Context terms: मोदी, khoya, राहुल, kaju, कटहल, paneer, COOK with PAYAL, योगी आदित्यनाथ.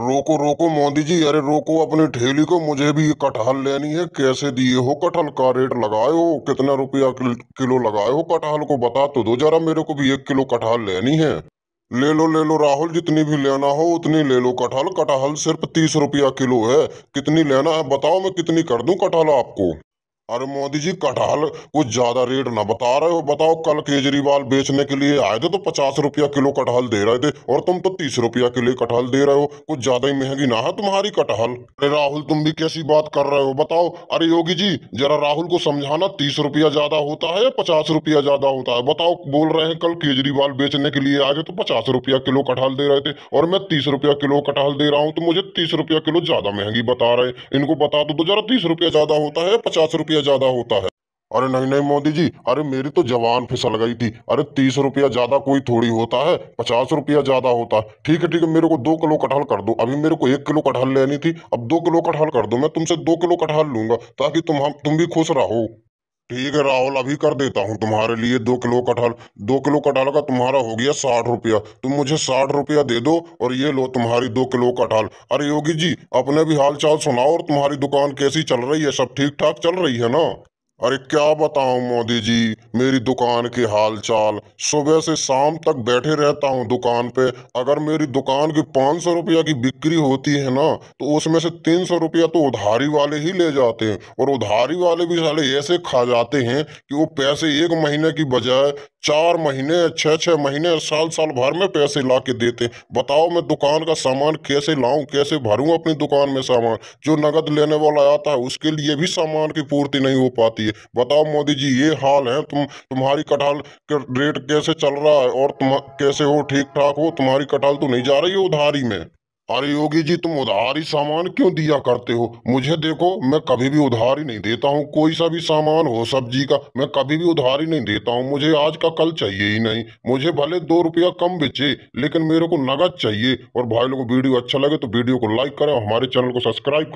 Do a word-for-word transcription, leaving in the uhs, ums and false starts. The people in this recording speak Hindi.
रोको रोको मोदी जी, अरे रोको अपनी ठेली को, मुझे भी ये कटहल लेनी है। कैसे दिए हो कटहल का रेट लगाए हो, कितना रुपया किलो लगाए हो कटहल को, बता तो दो जरा, मेरे को भी एक किलो कटहल लेनी है। ले लो ले लो राहुल, जितनी भी लेना हो उतनी ले लो कटहल। कटहल सिर्फ तीस रुपया किलो है। कितनी लेना है बताओ, मैं कितनी कर दूं कटहल आपको। अरे मोदी जी कटहल कुछ ज्यादा रेट ना बता रहे हो, बताओ कल केजरीवाल बेचने के लिए आए थे तो पचास रुपया किलो कटहल दे रहे थे और तुम तो तीस रुपया किलो कटहल दे रहे हो। कुछ ज्यादा ही महंगी ना है तुम्हारी कटहल। अरे राहुल तुम भी कैसी बात कर रहे हो बताओ। अरे योगी जी जरा राहुल को समझाना, तीस रुपया ज्यादा होता है या पचास रुपया ज्यादा होता है बताओ। बोल रहे हैं कल केजरीवाल बेचने के लिए आए थे तो पचास रुपया किलो कटहल दे रहे थे और मैं तीस रुपया किलो कटहल दे रहा हूँ, तो मुझे तीस रुपया किलो ज्यादा महंगी बता रहे। इनको बता दो तो जरा तीस रुपया ज्यादा होता है पचास रुपया ज्यादा होता है। अरे नहीं नहीं मोदी जी, अरे मेरी तो जवान फिसल गई थी। अरे तीस रुपया ज्यादा कोई थोड़ी होता है, पचास रुपया ज्यादा होता है। ठीक है ठीक है, मेरे को दो किलो कटहल कर दो। अभी मेरे को एक किलो कटहल लेनी थी, अब दो किलो कटहल कर दो। मैं तुमसे दो किलो कटहल लूंगा ताकि तुम हम तुम भी खुश रहो। ठीक है राहुल, अभी कर देता हूँ तुम्हारे लिए दो किलो कटहल। दो किलो कटहल का तुम्हारा हो गया साठ रुपया। तुम मुझे साठ रुपया दे दो और ये लो तुम्हारी दो किलो कटहल। अरे योगी जी अपने भी हाल चाल सुनाओ, और तुम्हारी दुकान कैसी चल रही है, सब ठीक ठाक चल रही है ना। अरे क्या बताऊं मोदी जी, मेरी दुकान के हाल चाल, सुबह से शाम तक बैठे रहता हूँ दुकान पे। अगर मेरी दुकान की पाँच सौ रुपया की बिक्री होती है ना, तो उसमें से तीन सौ रुपया तो उधारी वाले ही ले जाते हैं। और उधारी वाले भी साले ऐसे खा जाते हैं कि वो पैसे एक महीने की बजाय चार महीने, छः छः महीने, साल साल भर में पैसे ला के देते। बताओ मैं दुकान का सामान कैसे लाऊँ, कैसे भरूँ अपनी दुकान में सामान। जो नगद लेने वाला आता है उसके लिए भी सामान की पूर्ति नहीं हो पाती। बताओ मोदी जी ये हाल है। तुम तुम्हारी कटहल का रेट कैसे चल रहा है, और तुम कैसे हो, ठीक ठाक हो? तुम्हारी कटहल तो नहीं जा रही है उधारी में। अरे योगी जी तुम उधारी सामान क्यों दिया करते हो मुझे? देखो मैं कभी भी उधारी नहीं देता हूँ, कोई सा भी सामान हो सब्जी का, मैं कभी भी उधारी नहीं देता हूँ। मुझे आज का कल चाहिए ही नहीं। मुझे भले दो रुपया कम बेचे, लेकिन मेरे को नगद चाहिए। और भाई लोगों को वीडियो अच्छा लगे तो वीडियो को लाइक करें, हमारे चैनल को सब्सक्राइब करें।